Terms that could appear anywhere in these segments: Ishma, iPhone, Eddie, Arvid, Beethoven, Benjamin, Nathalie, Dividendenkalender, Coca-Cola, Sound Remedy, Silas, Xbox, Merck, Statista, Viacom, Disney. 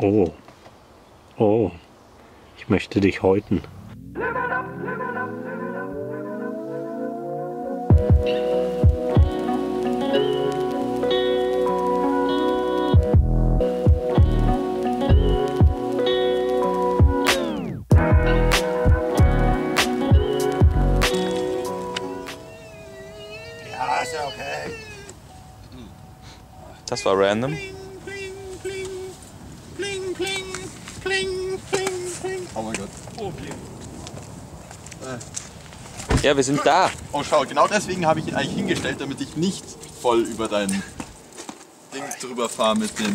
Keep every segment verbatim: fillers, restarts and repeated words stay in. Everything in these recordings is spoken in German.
Oh. Oh. Ich möchte dich häuten. Das war random. Oh mein Gott. Äh. Ja, wir sind da. Oh, schau, genau deswegen habe ich ihn eigentlich hingestellt, damit ich nicht voll über dein Ding drüber fahre mit dem.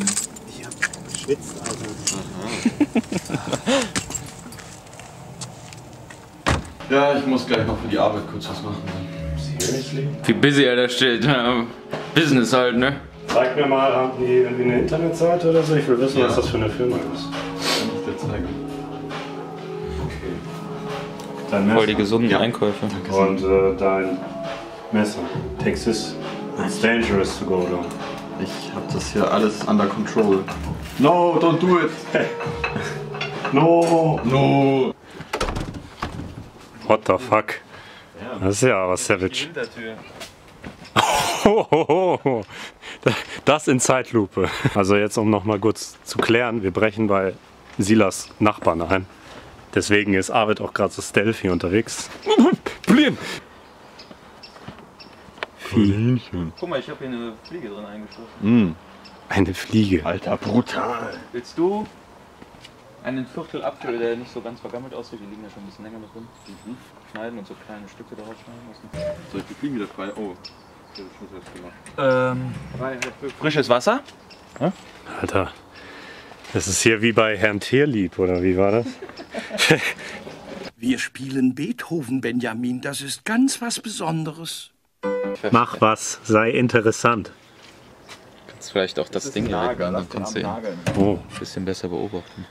Ich habe geschwitzt, also. Ja, ich muss gleich noch für die Arbeit kurz was machen. Seriously? Wie busy er da steht. Business halt, ne? Zeig mir mal, haben die irgendwie eine Internetseite oder so? Ich will wissen, ja, was das für eine Firma ist. Kann ich dir zeigen. Okay. Dein Messer. Voll die gesunden, ja, Einkäufe. Und äh, dein Messer. Texas. It's dangerous to go down. Ich hab das hier alles under control. No, don't do it! No! No! What the fuck? Das ist ja was savage. Oh, oh, oh. Das in Zeitlupe. Also jetzt, um noch mal kurz zu klären, wir brechen bei Silas Nachbarn ein. Deswegen ist Arvid auch gerade so stealthy unterwegs. Blin! Guck mal, ich habe hier eine Fliege drin eingestoßen. Mm. Eine Fliege. Alter, brutal. Willst du einen Viertel Apfel, der nicht so ganz vergammelt aussieht, die liegen ja schon ein bisschen länger mit drin, mhm, schneiden und so kleine Stücke daraus schneiden lassen? Soll ich die Fliegen wieder frei? Oh. Ähm, frisches Wasser. Ja? Alter, das ist hier wie bei Herrn Tierlieb, oder wie war das? Wir spielen Beethoven, Benjamin, das ist ganz was Besonderes. Mach was, sei interessant. Du kannst vielleicht auch das, das Ding direkt an den sehen. Oh. Ein bisschen besser beobachten.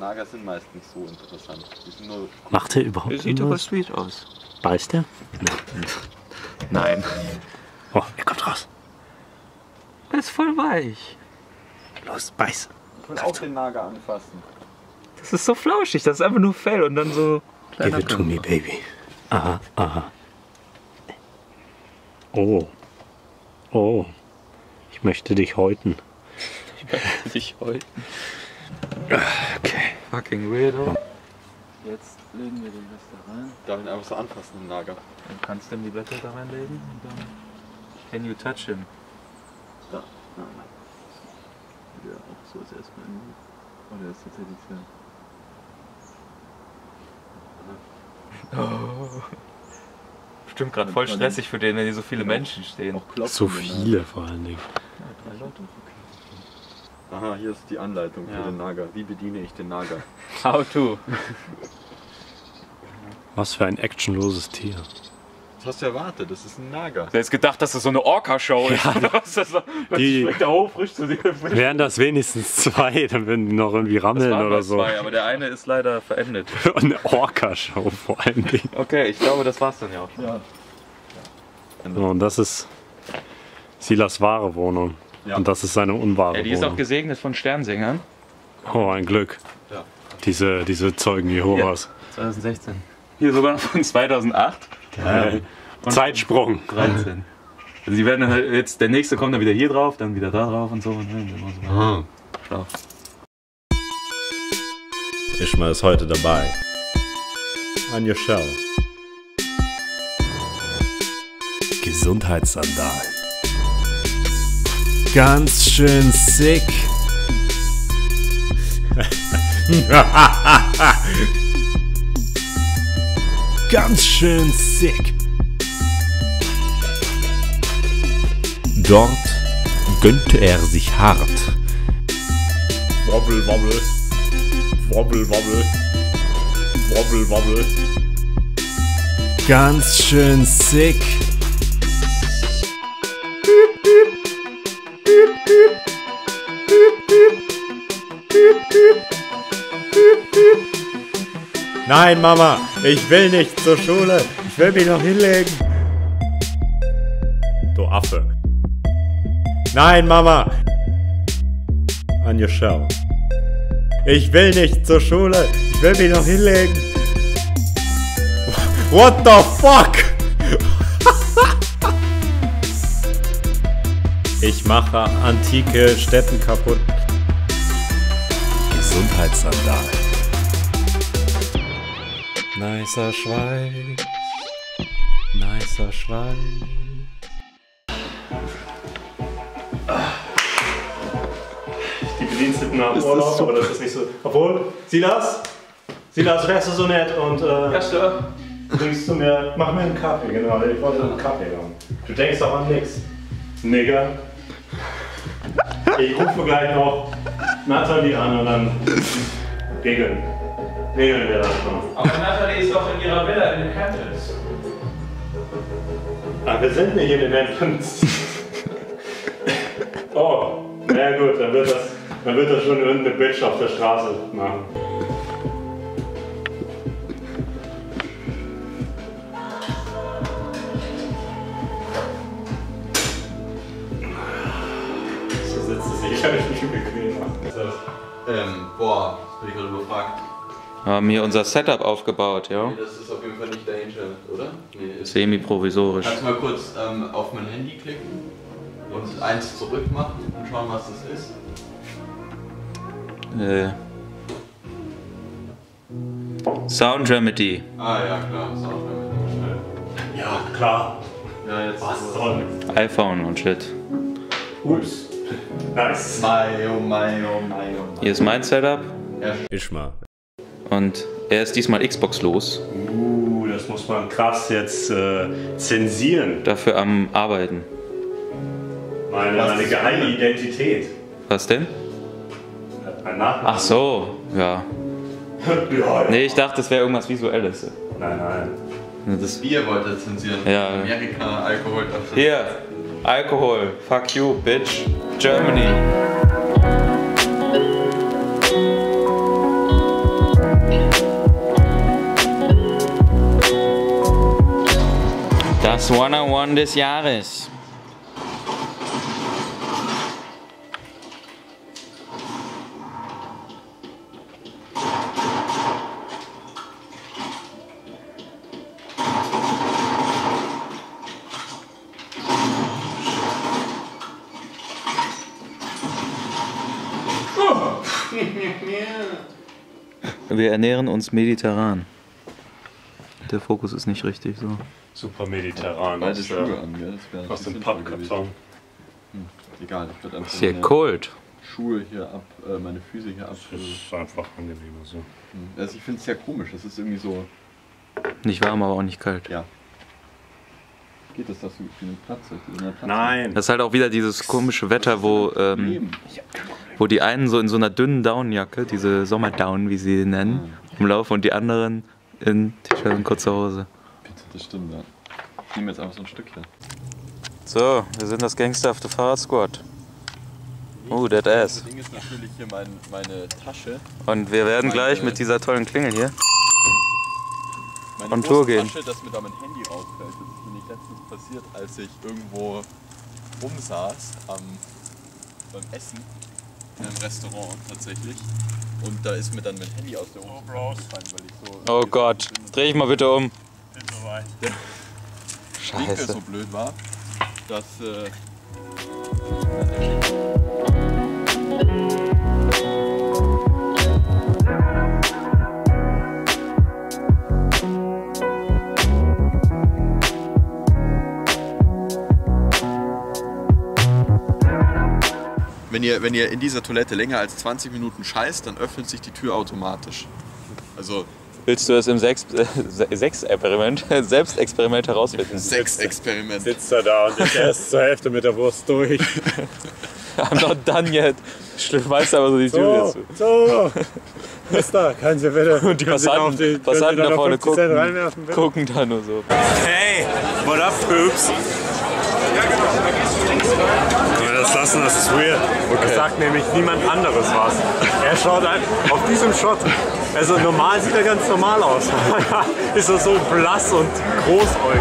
Nager sind meistens so interessant. Die sind nur... Macht er überhaupt irgendwas? Sieht aber sweet aus. Beißt er? Nein. Oh, er kommt raus. Er ist voll weich. Los, beiß. Ich will auch den Nager anfassen. Das ist so flauschig, das ist einfach nur Fell und dann so... Give it to me, baby. Aha, aha. Oh. Oh. Ich möchte dich häuten. Ich möchte dich häuten. Okay. Fucking weirdo. Jetzt legen wir den Rest da rein. Darf ich ihn einfach so anfassen, den Nager? Dann kannst du ihm die Blätter da reinlegen und dann... Can you touch him? Da, nein. Ja, auch so ist erstmal in die... Oh, der ist tatsächlich sehr... Oh. Bestimmt gerade voll stressig für den, wenn hier so viele Menschen stehen. So viele vor allen Dingen. Ja, drei Leute. Aha, hier ist die Anleitung für, ja, den Nager. Wie bediene ich den Nager? How to. Was für ein actionloses Tier. Das hast du erwartet, das ist ein Nager. Du hättest gedacht, dass das so eine Orca-Show ist. Ja, die schmeckt der Hof frisch zu dir. Wären das wenigstens zwei, dann würden die noch irgendwie rammeln oder so. Das waren zwei, aber der eine ist leider verendet. Eine Orca-Show vor allen Dingen. Okay, ich glaube, das war's dann ja auch schon. Ja. So, und das ist Silas wahre Wohnung. Ja. Und das ist seine unwahre Wohnung. Ja, die ist auch gesegnet von Sternsängern. Oh, ein Glück. Ja. Diese, diese Zeugen Jehovas. Ja, zwanzig sechzehn. Hier sogar noch von zweitausendacht. Geil. Und Zeitsprung. dreizehn. Also die werden halt jetzt, der nächste kommt dann wieder hier drauf, dann wieder da drauf und so. Und so. Ah. Schlau. Ishma ist heute dabei. On your show. Gesundheitssandal. Ganz schön sick. Ganz schön sick. Dort gönnte er sich hart. Wobbel, wobbel. Wobbel, wobbel. Wobbel, wobbel. Ganz schön sick. Nein, Mama, ich will nicht zur Schule. Ich will mich noch hinlegen. Du Affe. Nein, Mama. On your show. Ich will nicht zur Schule. Ich will mich noch hinlegen. What the fuck? Ich mache antike Städten kaputt. Gesundheitssandal. Nicer Schweiß. Nicer Schweiß. Die Bediensteten haben Urlaub, aber das ist nicht so. Obwohl, Silas, Silas, wärst du so nett und äh, ja, Sir. Bringst du mir, mach mir einen Kaffee, genau, ich wollte einen Kaffee haben. Du denkst doch an nichts. Nigger. Ich rufe gleich noch Nathalie an und dann regeln. Regeln wir das schon. Aber Nathalie ist doch in ihrer Villa in den Hamptons. Ah, wir sind nicht in den Hamptons. Oh, na ja, gut, dann wird das, dann wird das schon irgendeine Bitch auf der Straße machen. Ich habe mich nicht bequem gemacht. Ähm, boah, das bin ich gerade überfragt. Haben hier unser Setup aufgebaut, ja? Nee, das ist auf jeden Fall nicht dahinter, oder? Nee, semi-provisorisch. Kannst du mal kurz ähm, auf mein Handy klicken und eins zurück machen und schauen, was das ist? Äh. Sound Remedy. Ah, ja, klar, Sound Remedy, schnell. Ja, klar. Ja, jetzt. Was soll das? iPhone und shit. Ups. Nice. Mayo, Mayo, Mayo. Hier ist mein Setup. Ja. Ishma. Und er ist diesmal Xbox los. Uh, das muss man krass jetzt äh, zensieren. Dafür am Arbeiten. Meine, meine geheime Identität. Was denn? Mein Nachname. Ach so, ja. Ja, ja. Nee, ich dachte, das wäre irgendwas Visuelles. Nein, nein. Das Bier wollte er zensieren. Ja. In Amerika, Alkohol. Hier. Alkohol, fuck you, bitch, Germany. Das hundertundeins des Jahres. Wir ernähren uns mediterran. Der Fokus ist nicht richtig so. Super mediterran. Beide Schuhe an, gell? Ja. Aus dem Pappkarton. Hm. Egal, ich würde einfach. Ist hier cold. Schuhe hier ab, äh, meine Füße hier ab. Das ist einfach angenehmer so. Also ich finde es sehr komisch, das ist irgendwie so. Nicht warm, aber auch nicht kalt. Ja. Geht das, dass du genug Platz hast? Nein. Das ist halt auch wieder dieses komische Wetter, wo. Ähm, Wo die einen so in so einer dünnen Downjacke, diese Sommerdown, wie sie nennen, rumlaufen und die anderen in T-Shirt und kurzer Hose. Bitte, das stimmt, ja. Ich nehme jetzt einfach so ein Stückchen. So, wir sind das gangsterhafte Fahrradsquad. Oh, dead ass. Das Ding ist natürlich hier mein, meine Tasche. Und wir werden meine, gleich mit dieser tollen Klingel hier meine on Tour gehen. Tasche, dass mir da mein Handy rausfällt. Das ist mir nicht letztens passiert, als ich irgendwo rumsaß am, beim Essen. In einem Restaurant tatsächlich. Und da ist mir dann mein Handy aus der Hose gefallen, weil ich so. Oh Gott, dreh ich mal bitte um. Bin soweit. Der Scheiße. Der so blöd war, dass. Äh Wenn ihr, wenn ihr in dieser Toilette länger als zwanzig Minuten scheißt, dann öffnet sich die Tür automatisch. Also willst du das im Sexexperiment äh, Selbstexperiment herausfinden? Sexexperiment. Sitzt er da und ist erst zur Hälfte mit der Wurst durch. I'm not done yet. Schmeißt aber so die Tür so, jetzt. So, Mister, können Sie bitte... Und die Passanten da vorne gucken, gucken da nur so. Hey, what up, Poops? Ja, genau, vergiss du nichts. Das lassen, das ist weird. Okay. Das sagt nämlich niemand anderes was. Er schaut einfach auf diesem Shot. Also normal sieht er ganz normal aus. Ist er so blass und großäugig.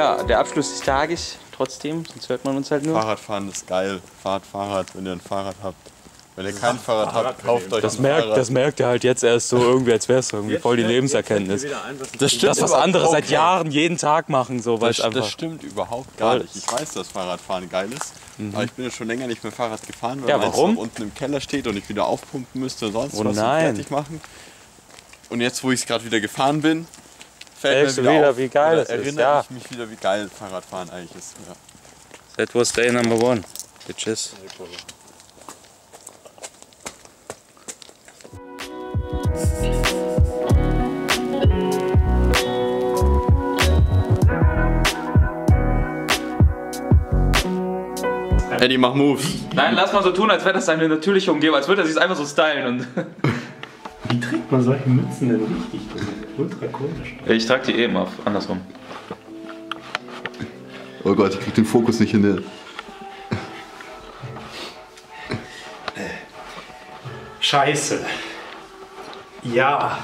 ja, der Abschluss ist tragisch, trotzdem, sonst hört man uns halt nur. Fahrradfahren ist geil. Fahrt Fahrrad, wenn ihr ein Fahrrad habt. Wenn ihr kein Fahrrad habt, kauft euch das ein merkt, Fahrrad. Das merkt ihr halt jetzt erst so irgendwie, als wäre es irgendwie voll die Lebenserkenntnis. Ein, was das stimmt, das was andere seit Jahren jeden Tag machen. So, das, einfach das stimmt überhaupt gar nicht. Ich weiß, dass Fahrradfahren geil ist, mhm. aber ich bin ja schon länger nicht mehr Fahrrad gefahren, weil ja, warum? Meins unten im Keller steht und ich wieder aufpumpen müsste, sonst oh, was nein. fertig machen. Und jetzt, wo ich es gerade wieder gefahren bin, fällt mir wieder, wieder auf, wie geil es erinnere ist, ja. ich mich wieder, wie geil Fahrradfahren eigentlich ist. Ja. That was day number one, bitches. Eddie, mach Moves. Nein, lass mal so tun, als wäre das eine natürliche Umgebung, als würde er sich einfach so stylen. Und wie trägt man solche Mützen denn richtig? Ultra komisch. Ich trage die eben auf, andersrum. Oh Gott, ich krieg den Fokus nicht hin. Der Scheiße. Ja.